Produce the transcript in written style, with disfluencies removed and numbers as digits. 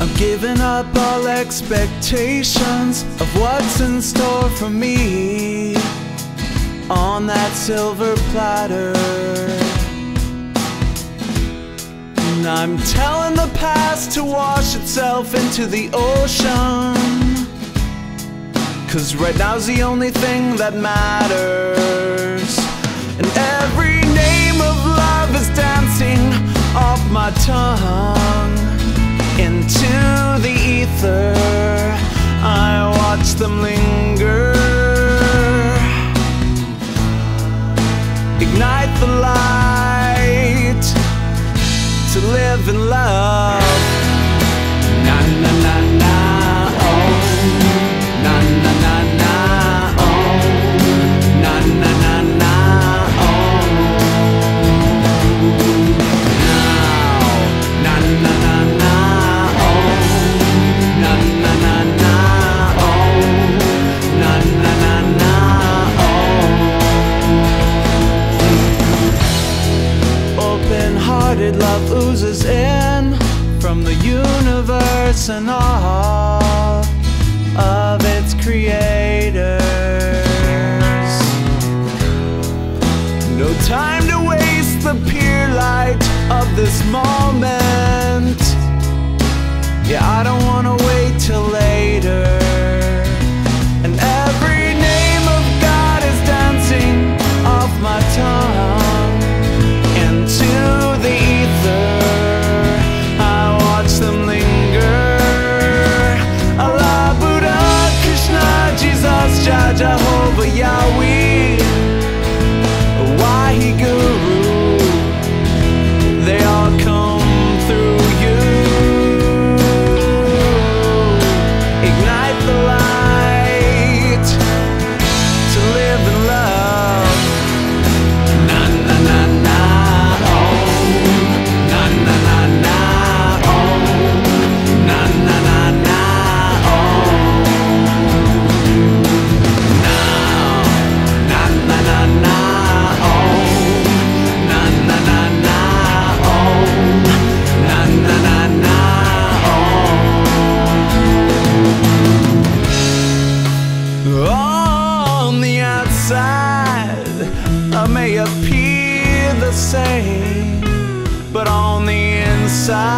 I'm giving up all expectations of what's in store for me on that silver platter. And I'm telling the past to wash itself into the ocean, 'cause right now's the only thing that matters. And every name of love is dancing off my tongue into the ether. I watch them linger. Ignite the light to live in love. Na na na na, oh. Na na na na, oh. Na na na na, oh. Now, na na na na, oh. Na na na na, oh. Na na na na, oh. Open-hearted love oozes in from the universe and all of its creators. No time to waste, the pure light of this moment. Yeah, I don't wanna wait till later. And every name of God is dancing off my tongue into the ether. I watch them linger. Allah, Buddha, Krishna, Jesus, Jah, Jehovah, Yahweh, Wahi Guru, they all come through you. Ignite the light to live in love. Na na na na, oh. Na na na na, oh. Na na na na, oh. Now, na na na na, oh. Na na na na, oh. Na na na na, oh. On the outside, I may appear the same, but on the inside,